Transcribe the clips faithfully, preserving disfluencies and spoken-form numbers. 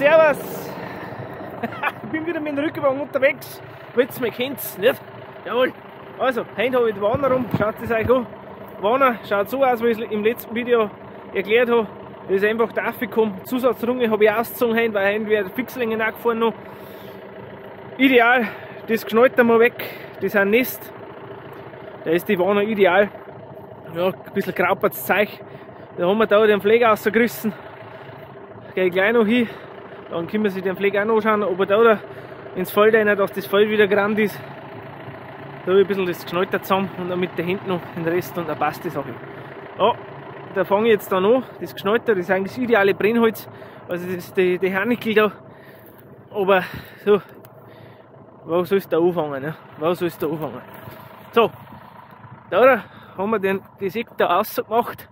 Servus! Ich bin wieder mit dem Rückewagen unterwegs. Willst du mich kennt's, nicht? Jawohl! Also, heute habe ich die Wanne rum. Schaut es euch an. Die Wanne schaut so aus, wie ich es im letzten Video erklärt habe. Das ist einfach der Affikum. Zusatzrunge habe ich ausgezogen, heute, weil heute wäre die Fixlinge nachgefahren noch. Ideal, das geschnallt einmal weg. Das ist ein Nest. Da ist die Wanne ideal. Ja, ein bisschen graupertes Zeug. Da haben wir da den Pfleg rausgerissen. Gehe ich gleich noch hin. Dann können wir sich den Pfleg auch noch anschauen, ob er da oder ins Feld rein, dass das Feld wieder grand ist. Da habe ich ein bisschen das geschnallt zusammen und dann mit den Händen noch den Rest und dann passt die Sache. Ja, da fange ich jetzt dann an. Das Geschnallte, das ist eigentlich das ideale Brennholz. Also das ist die, die Hanickel da. Aber so, wo soll es da anfangen? Ne? Wo soll es da anfangen? So, da haben wir den, das Eck da rausgemacht.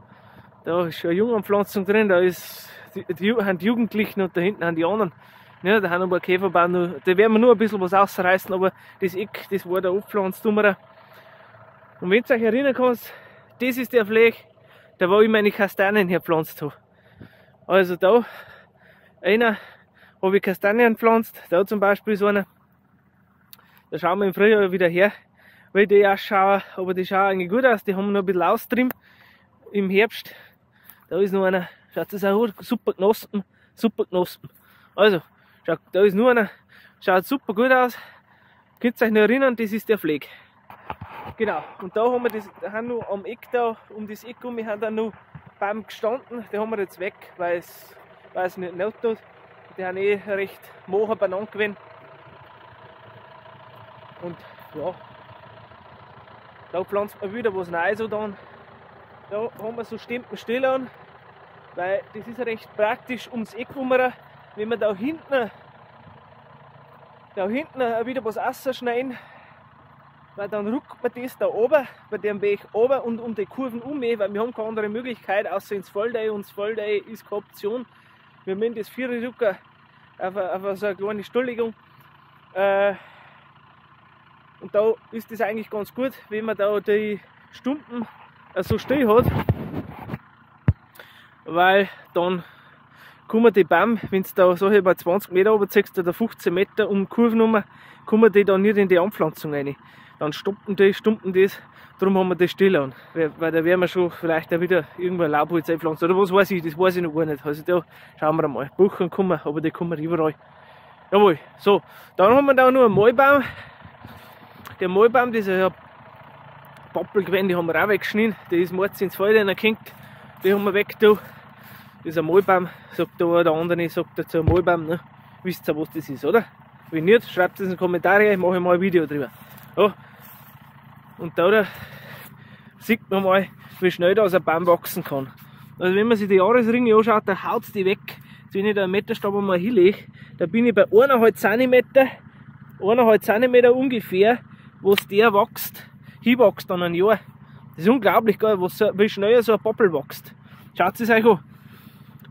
Da ist schon eine Junganpflanzung drin, da ist die, die, die Jugendlichen und da hinten haben die anderen. Ja, da haben ein paar Käferbauern noch, da werden wir nur ein bisschen was ausreißen, aber das Eck, das war der Abpflanztummerer. Und wenn du euch erinnern kannst, das ist der Fleck, da wo ich meine Kastanien herpflanzt habe. Also da, einer habe ich Kastanien gepflanzt, da zum Beispiel so einer. Da schauen wir im Frühjahr wieder her, weil die ausschauen, aber die schauen eigentlich gut aus, die haben noch ein bisschen austrieben im Herbst. Da ist noch einer, schaut das auch an, super Knospen, super Knospen. Also, schaut, da ist nur einer, schaut super gut aus. Könnt ihr euch noch erinnern, das ist der Pfleg. Genau, und da haben wir das, da haben noch am Eck da, um das Eck um, wir haben da noch Baum gestanden, die haben wir jetzt weg, weil es, weil es nicht not tut. Die haben eh recht mager benannt gewesen. Und ja, da pflanzt man wieder was Neues an. Da haben wir so Stempenstelle an, weil das ist recht praktisch ums Eck rum. Wenn wir da hinten, da hinten wieder was rausschneiden, weil dann rückt man das da oben, bei dem Weg oben und um die Kurven um, weil wir haben keine andere Möglichkeit, außer ins Feld rein, und das Feld rein ist keine Option. Wir müssen das Vierer rücken auf, auf so eine kleine Stolligung. Äh, und da ist das eigentlich ganz gut, wenn man da die Stumpen so still hat, weil dann kommen die Bäume, wenn du da so bei zwanzig Meter runterziehst oder fünfzehn Meter um Kurvenummer, kommen die dann nicht in die Anpflanzung rein. Dann stoppen die, stumpen das, darum haben wir das still an, weil, weil da werden wir schon vielleicht auch wieder irgendwann Laubholz einpflanzen oder was weiß ich, das weiß ich noch gar nicht. Also da schauen wir mal, Buchen kommen, aber die kommen überall. Jawohl, so, dann haben wir da noch einen Mahlbaum. Der Mahlbaum, das ist ja Pappel gewesen, die haben wir auch weggeschnitten, die ist Marz ins Feld reingehängt, die haben wir weggetan. Das ist ein Mahlbaum, sagt da der andere, sagt dazu ein Mahlbaum, ne? Wisst ihr, was das ist, oder? Wenn nicht, schreibt es in die Kommentare, ich mache mal ein Video drüber. Ja. Und da, da sieht man mal, wie schnell da ein Baum wachsen kann. Also wenn man sich die Jahresringe anschaut, dann haut die weg. Jetzt, wenn ich da einen Meterstab einmal hinlege, da bin ich bei eineinhalb Zentimeter ungefähr, wo es der wächst. Hinwächst dann ein Jahr. Das ist unglaublich, geil, was, wie schnell so ein Pappel wächst. Schaut es euch an.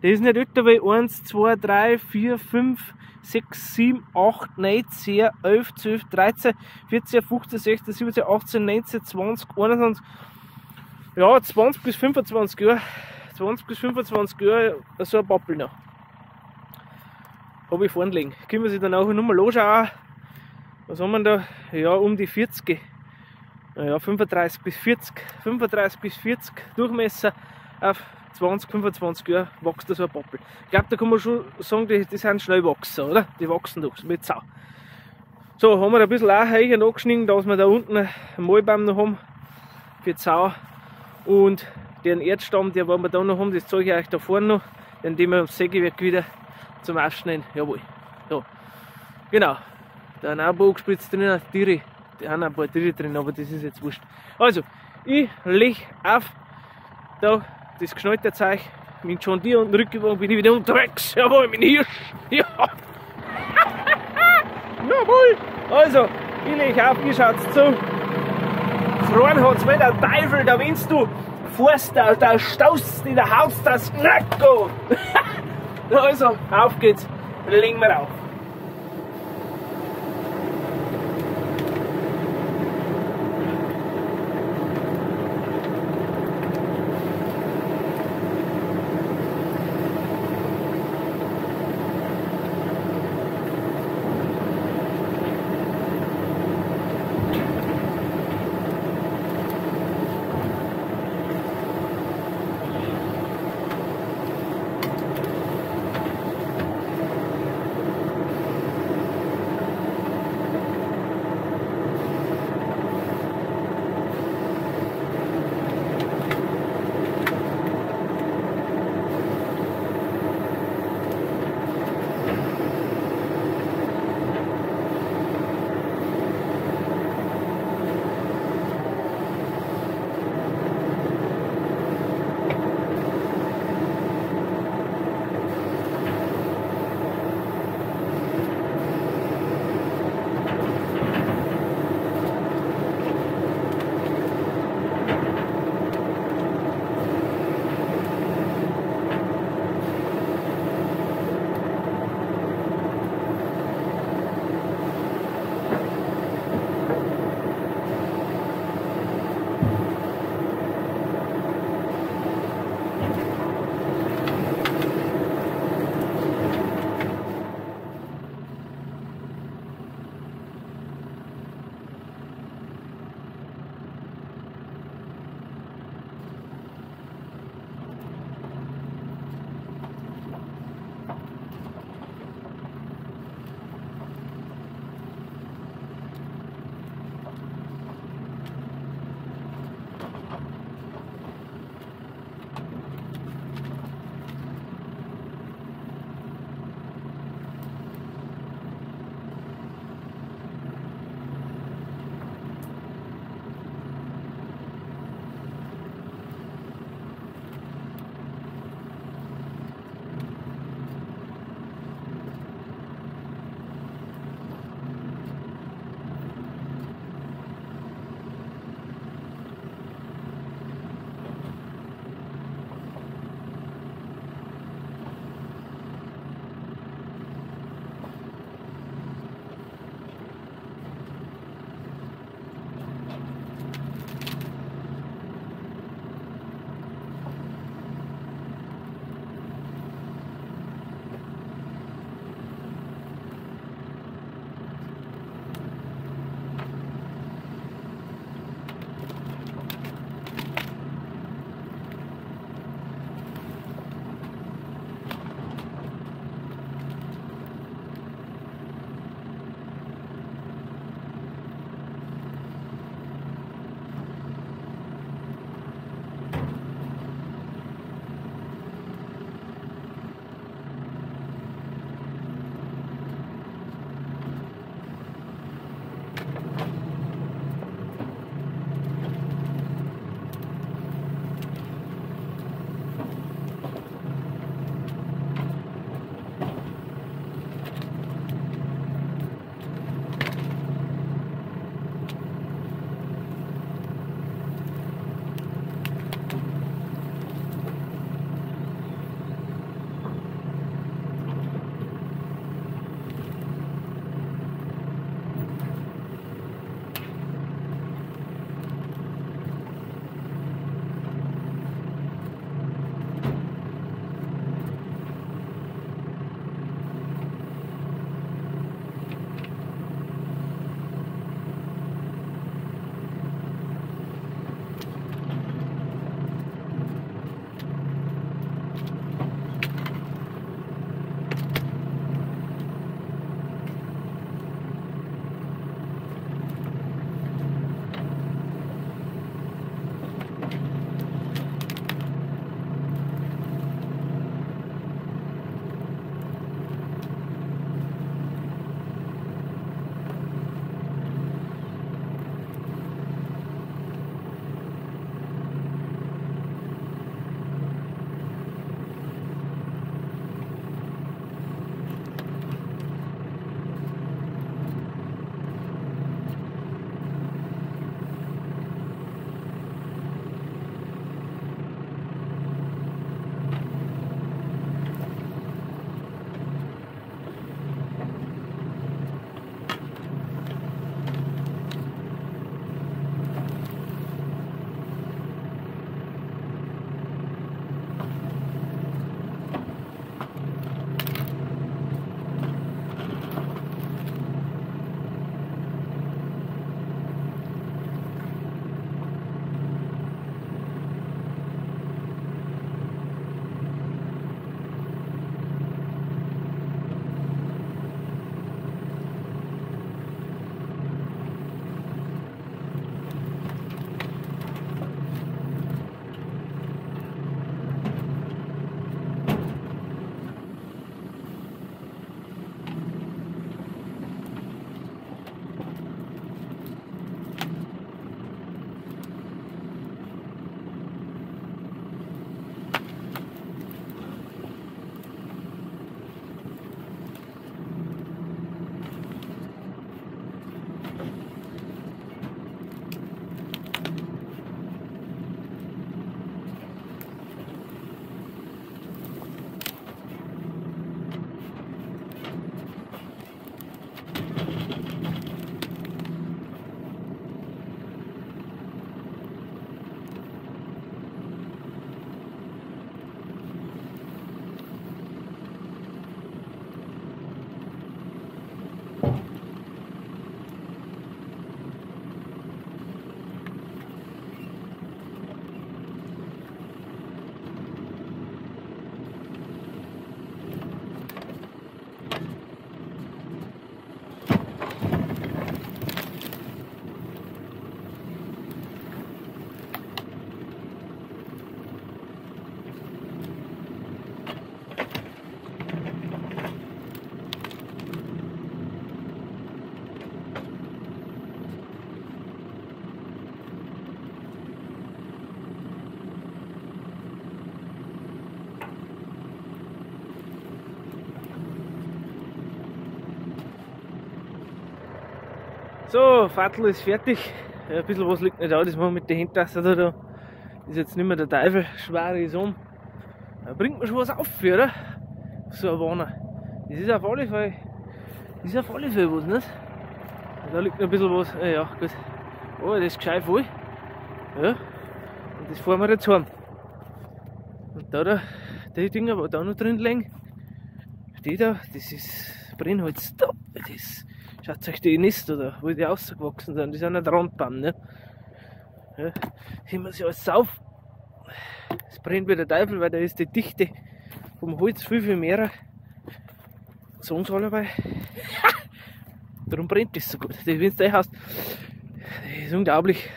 Das ist nicht älter wie eins, zwei, drei, vier, fünf, sechs, sieben, acht, neun, zehn, elf, zwölf, dreizehn, vierzehn, fünfzehn, sechzehn, siebzehn, achtzehn, neunzehn, zwanzig, einundzwanzig. Ja, zwanzig bis fünfundzwanzig Jahre. zwanzig bis fünfundzwanzig Jahre so ein Pappel noch. Habe ich vorne liegen. Können wir sich dann auch nochmal anschauen. Was haben wir da? Ja, um die vierzig. Ja, fünfunddreißig bis vierzig. fünfunddreißig bis vierzig Durchmesser auf zwanzig, fünfundzwanzig Jahre wächst da so ein Pappel. Ich glaube, da kann man schon sagen, die, die sind schnell wachsen, oder? Die wachsen durch, mit Sau. So, haben wir ein bisschen auch Heichen angeschnitten, dass wir da unten einen Mahlbaum noch haben für die Sau. Und den Erdstamm, den wir da noch haben, das zeige ich euch da vorne noch, den nehmen wir am Sägewerk wieder zum Ausschneiden. Jawohl. So. Genau. Da haben auch ein paar angespritzt drin, Tiere. Da haben auch ein paar Tiere drin, aber das ist jetzt wurscht. Also, ich lege auf. Da das geschnallte Zeug, mit John Deere und Rückewagen bin ich wieder unterwegs. Jawohl, mein Hirsch! Ja! Jawohl! Also, ich lege auf, ihr schaut zu. Freuen hat's mit der Teufel, da wennst du fährst, da, da staust in der Haus das Knacko! Also, auf geht's, legen wir auf. So, Fahrtl ist fertig. Ein bisschen was liegt nicht an, das machen wir mit der Hintertasse da, da ist jetzt nicht mehr der Teufel, schwere ist um. Da bringt man schon was auf, oder? So ein Warner. Das ist auf alle Fälle, das ist auf alle Fälle was, nicht? Da liegt noch ein bisschen was, ja, ja gut. Oh, das ist gescheit voll. Ja, und das fahren wir jetzt heim. Und da, da, die Dinger, die da noch drin liegen, die da, das ist Brennholz da, das, schaut euch die Nester da, wo die ausgewachsen sind, die sind nicht Randbaum, ne? Ja, sehen wir sich alles auf. Es brennt wie der Teufel, weil da ist die Dichte vom Holz viel, viel mehr. Sagen sie allebei. Darum brennt das so gut. Wenn es da hast, das ist unglaublich.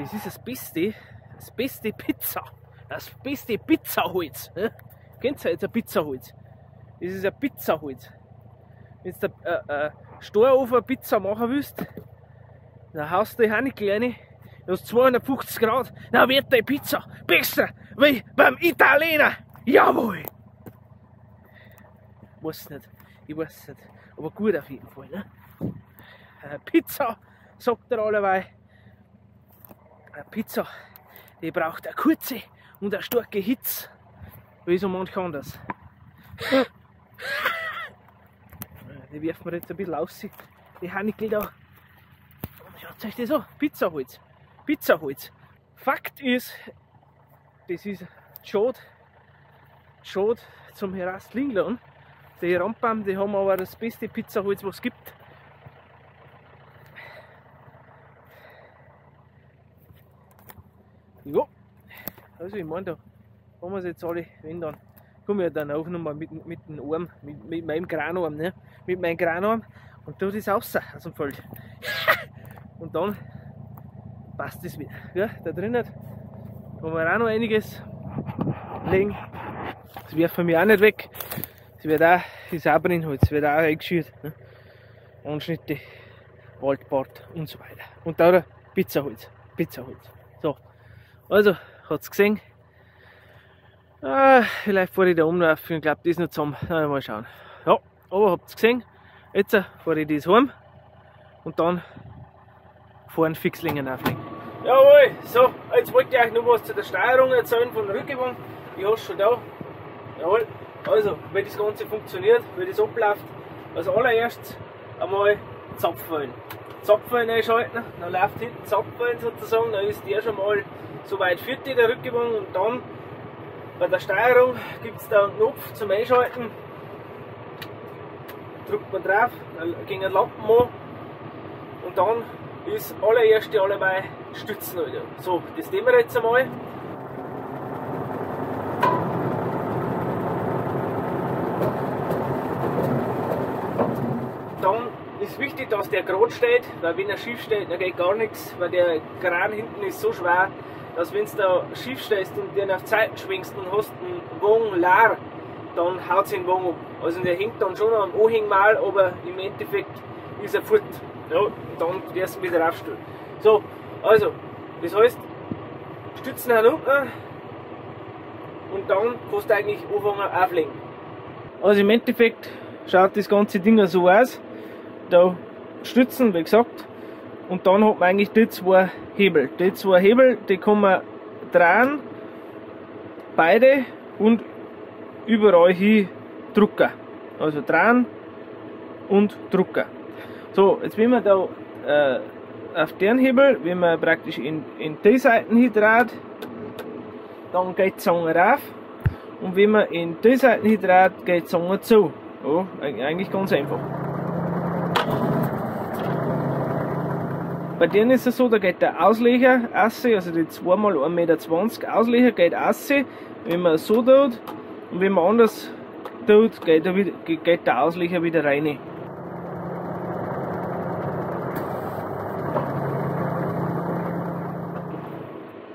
Das ist das beste, das beste Pizza, das beste Pizzaholz. Ja? Kennt ihr jetzt ein Pizzaholz? Das ist ein Pizzaholz. Wenn du äh, äh, Steuerofen Pizza machen willst, dann haust du die Hanne kleine, du hast zweihundertfünfzig Grad, dann wird die Pizza besser wie beim Italiener. Jawohl! Ich weiß nicht, ich weiß nicht, aber gut auf jeden Fall. Ne? Äh, Pizza, sagt er alleweil. Eine Pizza, die braucht eine kurze und eine starke Hitze, wie so manch anders. Die werfen wir jetzt ein bisschen aus, die Hanickel da. Schaut euch das an, Pizzaholz, Pizzaholz. Fakt ist, das ist schade, schade zum Herastlingladen. Die Rampam, die haben aber das beste Pizzaholz, was es gibt. Ja, also ich meine, da haben wir es jetzt alle, wenn dann. Komm ja dann auch nochmal mit, mit dem Arm, mit, mit meinem Kranarm, ne? Mit meinem Kranarm und tu das raus aus dem Feld. Und dann passt das wieder. Ja, da drinnen haben wir auch noch einiges legen. Das werfen wir auch nicht weg. Das wird auch, ist auch Brennholz, das wird auch eingeschürt. Ne? Anschnitte, Waldbart und so weiter. Und da Pizzaholz, Pizzaholz. So. Also, hat's gesehen. Ah, vielleicht fahre ich da umlauf und glaube, das ist noch zusammen. Na, mal schauen. Ja, aber habt's gesehen. Jetzt fahre ich das heim und dann fahren Fixlingen auflegen. Jawohl, so, jetzt wollte ich euch noch was zu der Steuerung erzählen von der Rückewagen. Ich hab's schon da. Jawohl, also, wenn das Ganze funktioniert, wenn das abläuft, als allererstes einmal Zapfen. Zapfen einschalten, dann läuft hinten Zapfen sozusagen, dann ist der schon mal so weit führt die der Rückewagen und dann bei der Steuerung gibt es da einen Knopf zum Einschalten. Drückt man drauf, dann ging ein Lappen an und dann ist allererste alleweil Stützen. Alter. So, das nehmen wir jetzt einmal. Dann ist wichtig, dass der gerade steht, weil wenn er schief steht, dann geht gar nichts, weil der Kran hinten ist so schwer, dass wenn du da schief stehst und den auf die Seiten schwingst und hast einen Wagen leer, dann haut es den Wagen ab. Also der hängt dann schon am Anhängmal, aber im Endeffekt ist er fort. Ja, und dann wirst du wieder aufstellen. So, also, das heißt, Stützen hinunter und dann kannst du eigentlich anfangen auflegen. Also im Endeffekt schaut das ganze Ding so aus. Da Stützen, wie gesagt. Und dann hat man eigentlich die zwei Hebel. Die zwei Hebel, die kann man drehen, beide und überall hin drücken. Also drehen und drücken. So, jetzt wenn man da äh, auf den Hebel, wenn man praktisch in, in die Seiten hin dreht, dann geht die Zange rauf. Und wenn man in die Seiten hin dreht, geht die Zange zu. Ja, eigentlich ganz einfach. Bei denen ist es so, da geht der Ausleger raus, also die zwei mal ein Meter zwanzig Ausleger geht raus, wenn man so tut und wenn man anders tut, geht der, geht der Ausleger wieder rein.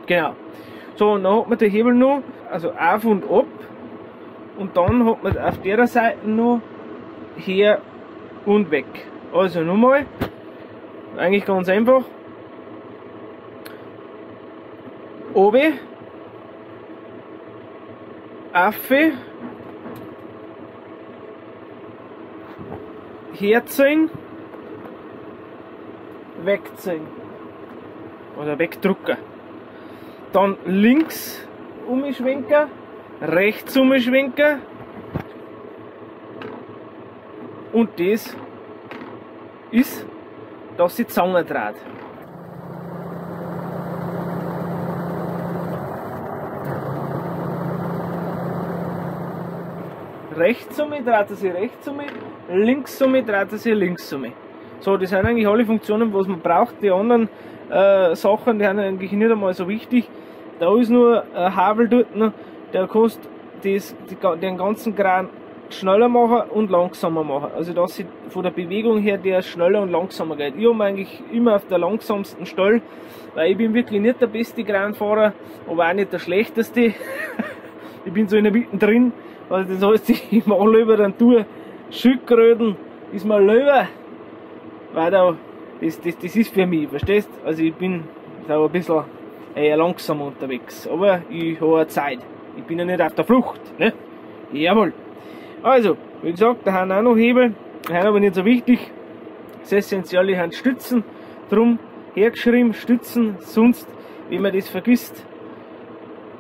Genau. So, und dann hat man den Hebel noch, also auf und ab und dann hat man auf der Seite noch her und weg. Also nochmal. Eigentlich ganz einfach. Oben, Affe, herziehen, wegziehen oder wegdrücken. Dann links umschwenken, rechts umschwenken und das ist, dass die Zange dreht. Rechts um mich dreht er sich rechts um mich, links um mich dreht er sich links um mich. So, das sind eigentlich alle Funktionen, was man braucht. Die anderen äh, Sachen, die sind eigentlich nicht einmal so wichtig. Da ist nur ein Havel dort, der kostet das, den ganzen Kran schneller machen und langsamer machen. Also dass ich von der Bewegung her der schneller und langsamer geht. Ich habe eigentlich immer auf der langsamsten Stelle, weil ich bin wirklich nicht der beste Kranfahrer, aber auch nicht der schlechteste. Ich bin so in der Mitte drin. Also das heißt, ich mache lieber dann tue Schildkröten, ist mir lieber, weil da, das, das, das ist für mich, verstehst? Also ich bin da ein bisschen eher langsam unterwegs, aber ich habe auch Zeit, ich bin ja nicht auf der Flucht, ne? Jawohl. Also, wie gesagt, da haben auch noch Hebel, die sind aber nicht so wichtig, das Essentielle sind Stützen, drum hergeschrieben, Stützen, sonst, wenn man das vergisst,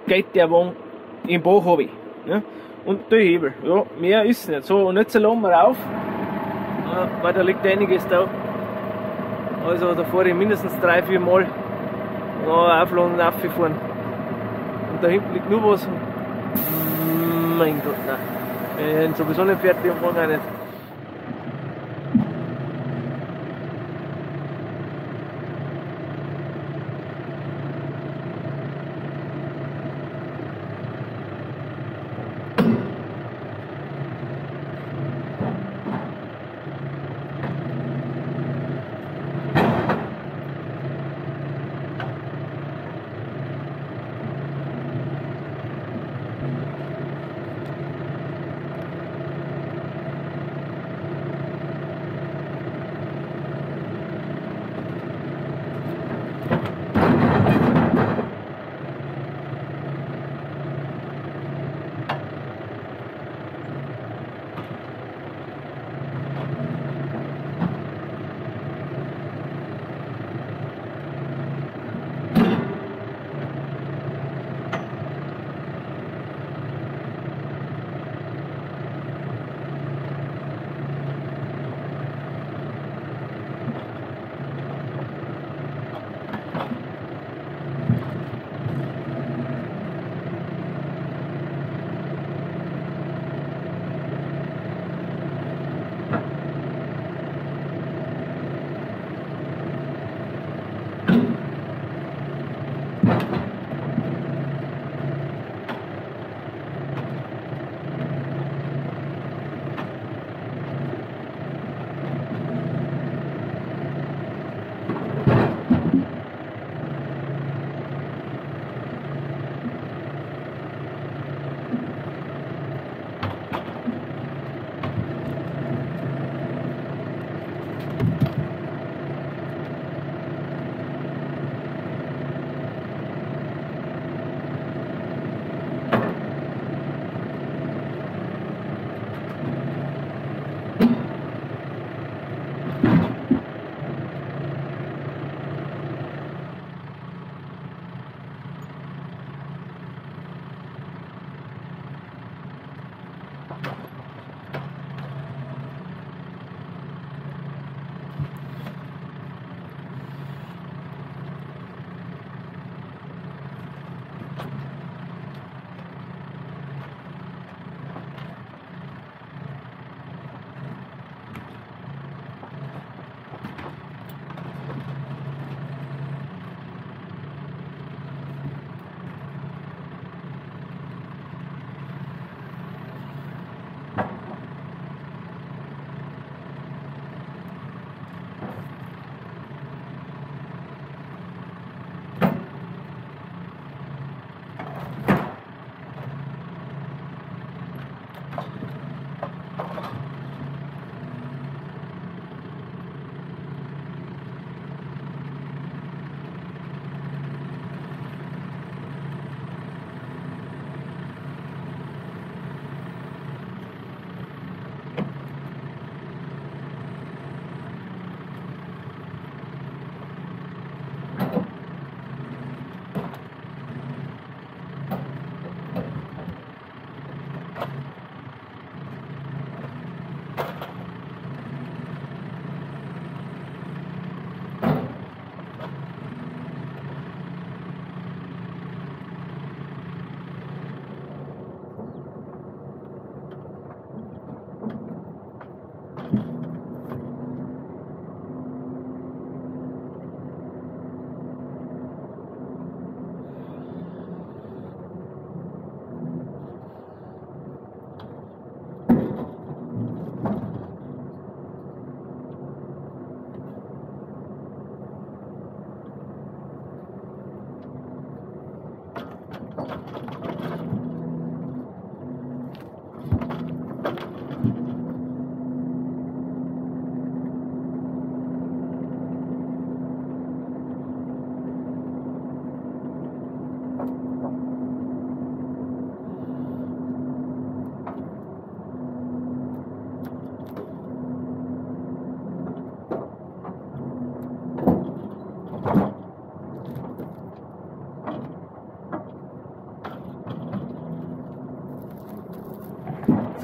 geht der Wagen im Bach runter, ne? Und der Hebel, ja, mehr ist nicht. So, und jetzt laden wir auf, äh, weil da liegt einiges da. Also da fahre ich mindestens drei, vier Mal aufladen und auffahren. Und da hinten liegt nur was. Mein Gott, nein. Wenn ich sowieso nicht fertig bin, fahre ich auch nicht.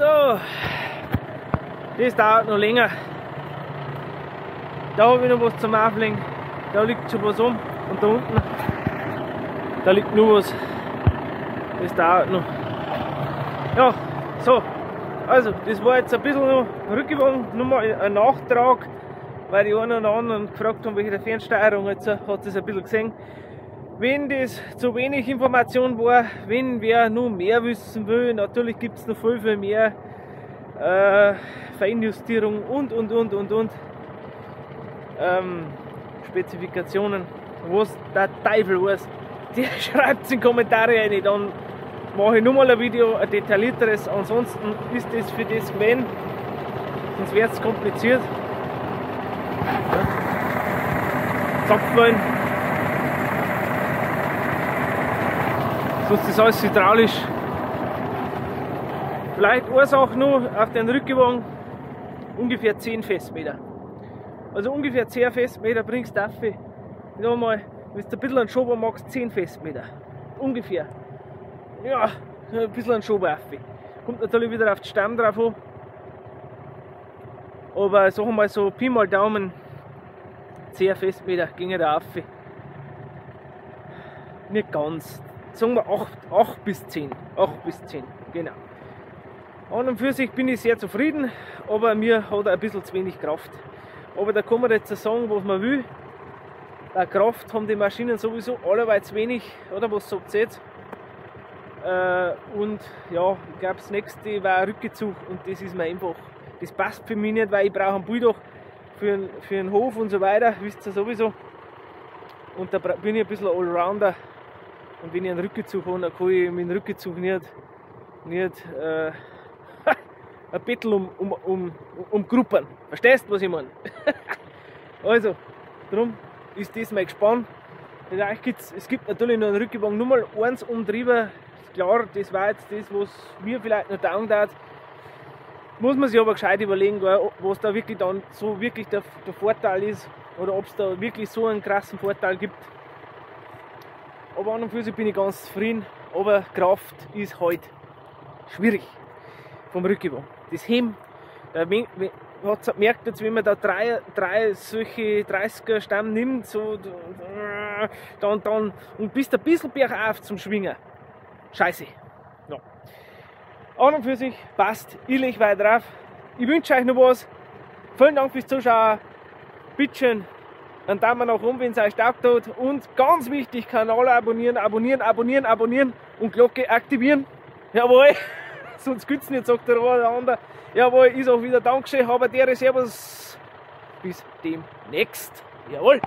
So, das dauert noch länger. Da habe ich noch was zum Auflegen. Da liegt schon was um und da unten, da liegt nur was. Das dauert noch. Ja, so. Also, das war jetzt ein bisschen noch Rückewagen, nur mal ein Nachtrag, weil die einen oder anderen gefragt haben, welche der Fernsteuerung jetzt hat das ein bisschen gesehen. Wenn das zu wenig Information war, wenn wer noch mehr wissen will, natürlich gibt es noch viel, viel mehr äh, Feinjustierung und, und, und, und, und. Ähm, Spezifikationen, was der Teufel weiß, der schreibt es in die Kommentare rein, dann mache ich nochmal ein Video, ein detaillierteres, ansonsten ist das für das gewesen, sonst wäre es kompliziert. Ja. Sagt man, sonst ist alles hydraulisch. Vielleicht Ursache nur auf den Rückewagen ungefähr zehn Festmeter. Also ungefähr zehn Festmeter bringst du dafür. Nochmal, wenn du ein bisschen einen Schober machst, zehn Festmeter. Ungefähr. Ja, ein bisschen einen Schober auf. Kommt natürlich wieder auf den Stamm drauf an. Aber sagen mal so, Pi mal Daumen, zehn Festmeter ginge da auf. Nicht ganz. Sagen wir acht bis zehn. acht bis zehn, genau. An und für sich bin ich sehr zufrieden, aber mir hat er ein bisschen zu wenig Kraft. Aber da kann man jetzt sagen, was man will. Die Kraft haben die Maschinen sowieso allerweits wenig, oder was sagt jetzt? Äh, und ja, ich glaube, das nächste war ein Rückezug und das ist mir einfach. Das passt für mich nicht, weil ich brauche einen Bulldog für einen, für einen Hof und so weiter, wisst ihr sowieso. Und da bin ich ein bisschen Allrounder. Und wenn ich einen Rückezug habe, dann kann ich mit dem Rückezug nicht, nicht äh, ein Bettel um, um, um, um Gruppen. Verstehst du, was ich meine? Also, darum ist das mein Gespann. Es gibt natürlich noch einen Rückewagen Nummer eins umtrieben. Klar, das war jetzt das, was mir vielleicht noch taugen hat. Muss man sich aber gescheit überlegen, was da wirklich dann so wirklich der, der Vorteil ist oder ob es da wirklich so einen krassen Vorteil gibt. Aber an und für sich bin ich ganz zufrieden. Aber Kraft ist halt schwierig vom Rückewagen. Das Heben, hat es gemerkt, jetzt, wenn man da drei, drei solche dreißiger Stamm nimmt, so, dann, dann, und bist ein bisschen bergauf zum Schwingen. Scheiße. Ja. An und für sich passt, ich leg weiter drauf. Ich wünsche euch noch was. Vielen Dank fürs Zuschauen. Bitte schön, einen Daumen nach oben, wenn es euch taugt hat. Und ganz wichtig, Kanal abonnieren, abonnieren, abonnieren, abonnieren und Glocke aktivieren. Jawohl. Sonst gibt's nicht, sagt der eine oder andere. Jawohl, ist auch wieder Dankeschön, habe der Servus. Bis demnächst. Jawohl.